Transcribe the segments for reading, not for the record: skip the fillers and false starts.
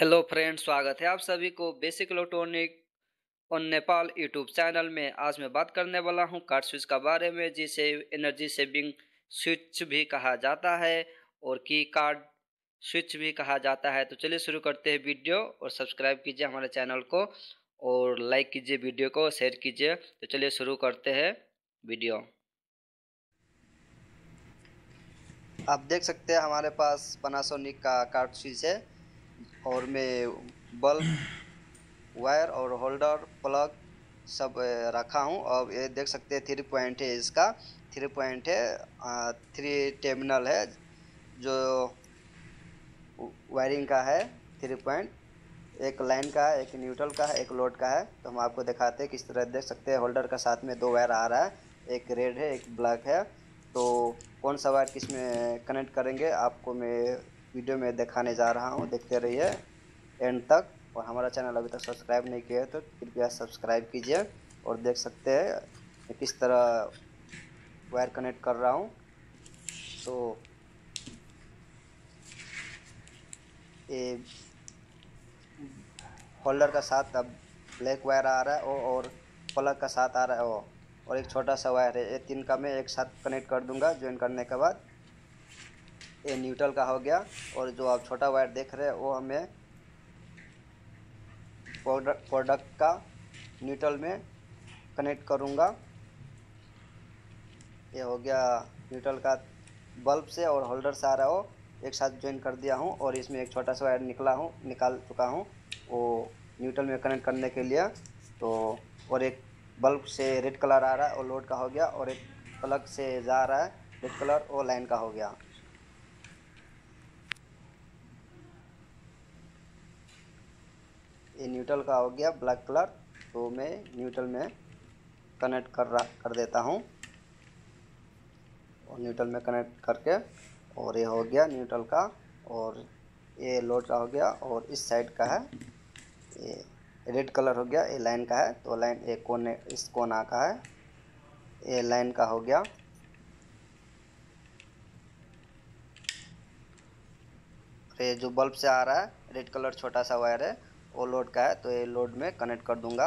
Hello friends, स्वागत है आप सभी को बेसिक इलेक्ट्रॉनिक और नेपाल यूट्यूब चैनल में। आज मैं बात करने वाला हूं कार्ड स्विच के बारे में, जिसे एनर्जी सेविंग स्विच भी कहा जाता है और की कार्ड स्विच भी कहा जाता है। तो चलिए शुरू करते हैं वीडियो, और सब्सक्राइब कीजिए हमारे चैनल को और लाइक कीजिए वीडियो को, शेयर कीजिए। तो चलिए शुरू करते हैं वीडियो। आप देख सकते हैं हमारे पास Panasonic का कार्ड स्विच है और मैं बल्ब, वायर और होल्डर, प्लग सब रखा हूँ। अब ये देख सकते हैं 3 पॉइंट है, इसका 3 पॉइंट है, 3 टर्मिनल है जो वायरिंग का है। 3 पॉइंट, एक लाइन का है, एक न्यूट्रल का है, एक लोड का है। तो हम आपको दिखाते हैं किस तरह। देख सकते हैं होल्डर का साथ में 2 वायर आ रहा है, एक रेड है, एक ब्लैक है। तो कौन सा वायर किस में कनेक्ट करेंगे आपको मैं वीडियो में दिखाने जा रहा हूं, देखते रहिए एंड तक। और हमारा चैनल अभी तक सब्सक्राइब नहीं किया है तो कृपया सब्सक्राइब कीजिए। और देख सकते हैं किस तरह वायर कनेक्ट कर रहा हूं। तो ये होल्डर का साथ अब ब्लैक वायर आ रहा है और प्लग का साथ आ रहा है और एक छोटा सा वायर है। ये 3 का मैं एक साथ कनेक्ट कर दूंगा। ज्वाइन करने के बाद ये न्यूट्रल का हो गया, और जो आप छोटा वायर देख रहे हैं वो हमें प्रोडक्ट का न्यूट्रल में कनेक्ट करूंगा। ये हो गया न्यूट्रल का, बल्ब से और होल्डर से आ रहा हो एक साथ ज्वाइन कर दिया हूं। और इसमें एक छोटा सा वायर निकाल चुका हूं वो न्यूट्रल में कनेक्ट करने के लिए। तो और एक बल्ब से रेड कलर आ रहा है और लोड का हो गया, और एक प्लग से जा रहा है रेड कलर और लाइन का हो गया। ये न्यूट्रल का हो गया ब्लैक कलर, तो मैं न्यूट्रल में कनेक्ट कर देता हूँ। और न्यूट्रल में कनेक्ट करके, और ये हो गया न्यूट्रल का, और ये लोड का हो गया, और इस साइड का है ये रेड कलर हो गया, ये लाइन का है। तो लाइन ये कोने, इस कोना का है, ये लाइन का हो गया। ये जो बल्ब से आ रहा है रेड कलर छोटा सा वायर है, वो लोड का है, तो ये लोड में कनेक्ट कर दूंगा।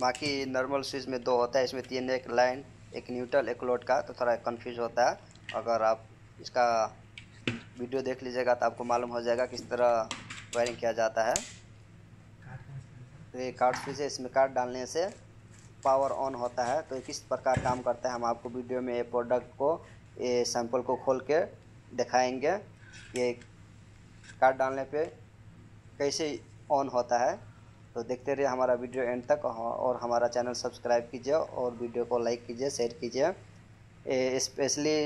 बाकी नॉर्मल स्विच में 2 होता है, इसमें 3, एक लाइन, एक न्यूट्रल, एक लोड का। तो थोड़ा कंफ्यूज होता है। अगर आप इसका वीडियो देख लीजिएगा तो आपको मालूम हो जाएगा किस तरह वायरिंग किया जाता है। तो ये कार्ड स्विच है, इसमें कार्ड डालने से पावर ऑन होता है। तो ये किस प्रकार काम करता है हम आपको वीडियो में, ये प्रोडक्ट को, ये सैंपल को खोल के दिखाएंगे। ये कार्ड डालने पे कैसे ऑन होता है, तो देखते रहिए हमारा वीडियो एंड तक। और हमारा चैनल सब्सक्राइब कीजिए और वीडियो को लाइक कीजिए, शेयर कीजिए। स्पेशली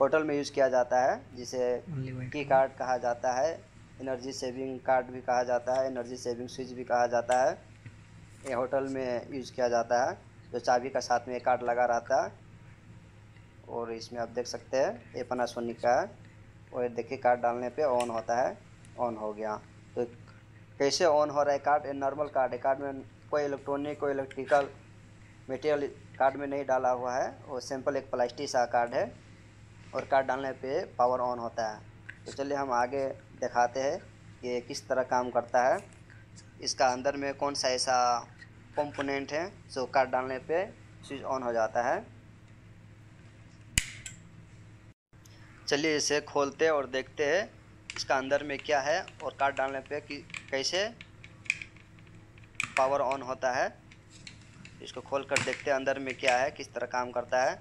होटल में यूज़ किया जाता है, जिसे की कार्ड कहा जाता है, एनर्जी सेविंग कार्ड भी कहा जाता है, एनर्जी सेविंग स्विच भी कहा जाता है। ये होटल में यूज़ किया जाता है। तो चाबी का साथ में कार्ड लगा रहता है, और इसमें आप देख सकते हैं ये Panasonic का है। और देखिए कार्ड डालने पे ऑन होता है, ऑन हो गया। तो कैसे ऑन हो रहा है कार्ड, ये नॉर्मल कार्ड है, कार्ड में कोई इलेक्ट्रॉनिक, कोई इलेक्ट्रिकल मटेरियल कार्ड में नहीं डाला हुआ है, और सैंपल एक प्लास्टिक सा कार्ड है, और कार्ड डालने पे पावर ऑन होता है। तो चलिए हम आगे दिखाते हैं कि किस तरह काम करता है, इसका अंदर में कौन सा ऐसा कंपोनेंट है जो कार्ड डालने पर स्विच ऑन हो जाता है। चलिए इसे खोलते और देखते हैं इसका अंदर में क्या है, और कार्ड डालने पे कैसे पावर ऑन होता है। इसको खोल कर देखते हैं अंदर में क्या है, किस तरह काम करता है,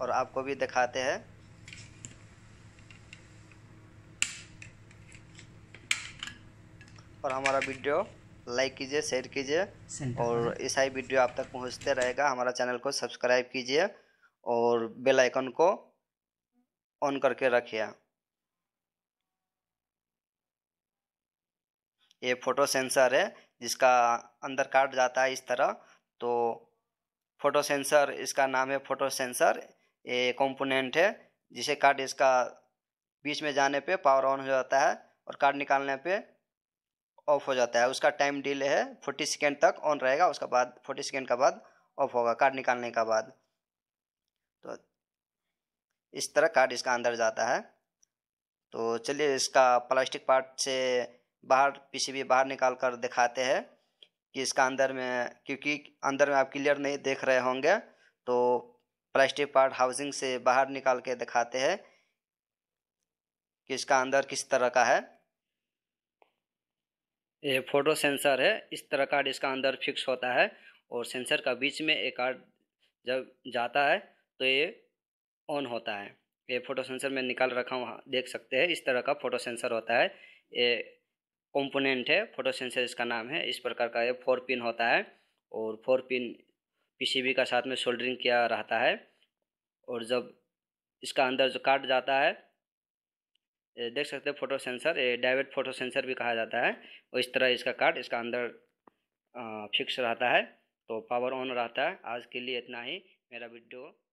और आपको भी दिखाते हैं। और हमारा वीडियो लाइक कीजिए, शेयर कीजिए, और ऐसा ही वीडियो आप तक पहुंचते रहेगा। हमारा चैनल को सब्सक्राइब कीजिए और बेल आइकन को ऑन करके रखिए। ये फोटो सेंसर है जिसका अंदर कार्ड जाता है इस तरह। तो फोटो सेंसर, इसका नाम है फोटो सेंसर। ये कंपोनेंट है जिसे कार्ड, इसका बीच में जाने पे पावर ऑन हो जाता है और कार्ड निकालने पे ऑफ हो जाता है। उसका टाइम डिले है, 40 सेकेंड तक ऑन रहेगा, उसका बाद 40 सेकेंड के बाद ऑफ होगा कार्ड निकालने के बाद। तो इस तरह कार्ड इसका अंदर जाता है। तो चलिए इसका प्लास्टिक पार्ट से बाहर पीसीबी बाहर निकाल कर दिखाते हैं कि इसका अंदर में, क्योंकि अंदर में आप क्लियर नहीं देख रहे होंगे तो प्लास्टिक पार्ट हाउसिंग से बाहर निकाल के दिखाते हैं कि इसका अंदर किस तरह का है। ये फोटो सेंसर है, इस तरह कार्ड इसका अंदर फिक्स होता है और सेंसर का बीच में एक कार्ड जब जाता है तो ये ऑन होता है। ये फोटो सेंसर मैं निकाल रखा हूँ, देख सकते हैं इस तरह का फोटो सेंसर होता है। ये कंपोनेंट है, फोटो सेंसर इसका नाम है। इस प्रकार का ये 4 पिन होता है और 4 पिन पीसीबी का साथ में सोल्डरिंग किया रहता है। और जब इसका अंदर जो कार्ड जाता है, देख सकते हैं फोटो सेंसर, ये डायवर्ट फोटो सेंसर भी कहा जाता है। और इस तरह इसका कार्ड इसका अंदर फिक्स रहता है, तो पावर ऑन रहता है। आज के लिए इतना ही। मेरा वीडियो